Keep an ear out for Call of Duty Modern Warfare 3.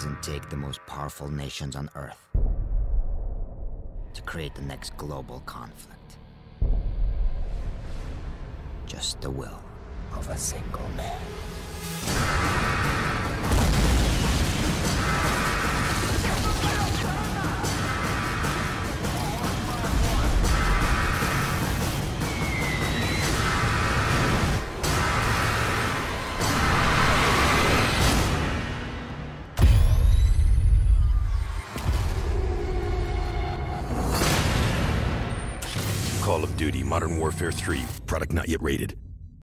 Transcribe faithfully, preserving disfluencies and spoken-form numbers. rise and take the most powerful nations on Earth to create the next global conflict. Just the will of a single man. Call of Duty Modern Warfare three, product not yet rated.